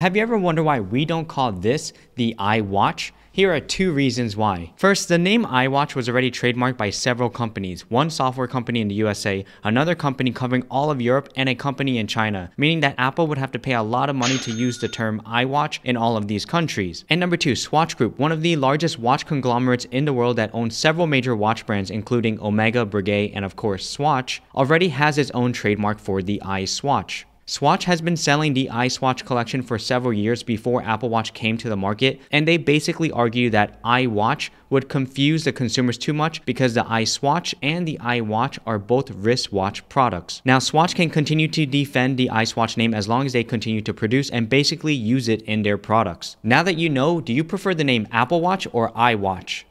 Have you ever wondered why we don't call this the iWatch? Here are two reasons why. First, the name iWatch was already trademarked by several companies, one software company in the USA, another company covering all of Europe, and a company in China, meaning that Apple would have to pay a lot of money to use the term iWatch in all of these countries. And number two, Swatch Group, one of the largest watch conglomerates in the world that owns several major watch brands including Omega, Breguet, and of course Swatch, already has its own trademark for the iSwatch. Swatch has been selling the iSwatch collection for several years before Apple Watch came to the market, and they basically argue that iWatch would confuse the consumers too much because the iSwatch and the iWatch are both wristwatch products. Now, Swatch can continue to defend the iSwatch name as long as they continue to produce and basically use it in their products. Now that you know, do you prefer the name Apple Watch or iWatch?